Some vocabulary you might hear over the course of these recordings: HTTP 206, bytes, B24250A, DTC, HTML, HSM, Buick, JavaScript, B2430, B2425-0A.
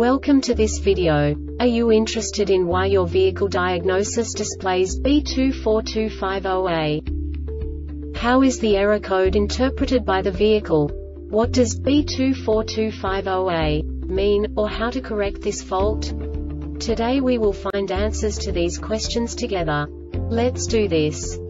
Welcome to this video. Are you interested in why your vehicle diagnosis displays B24250A? How is the error code interpreted by the vehicle? What does B24250A mean, or how to correct this fault? Today we will find answers to these questions together. Let's do this.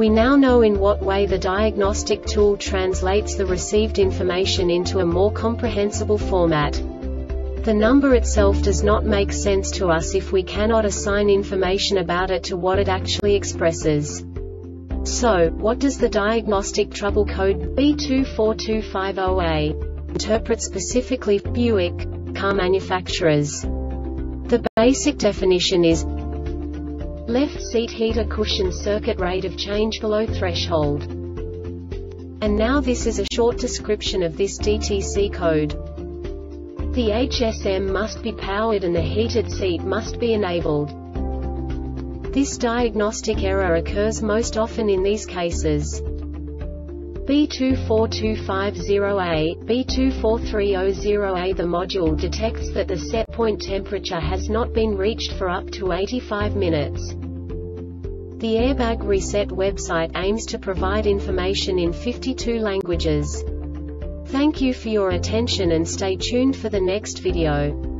We now know in what way the diagnostic tool translates the received information into a more comprehensible format. The number itself does not make sense to us if we cannot assign information about it to what it actually expresses. So, what does the diagnostic trouble code B242508 interpret specifically for Buick car manufacturers? The basic definition is left seat heater cushion circuit rate of change below threshold. And now this is a short description of this DTC code. The HSM must be powered and the heated seat must be enabled. This diagnostic error occurs most often in these cases: B24250A, B2430A. The module detects that the setpoint temperature has not been reached for up to 85 minutes. The Airbag Reset website aims to provide information in 52 languages. Thank you for your attention and stay tuned for the next video.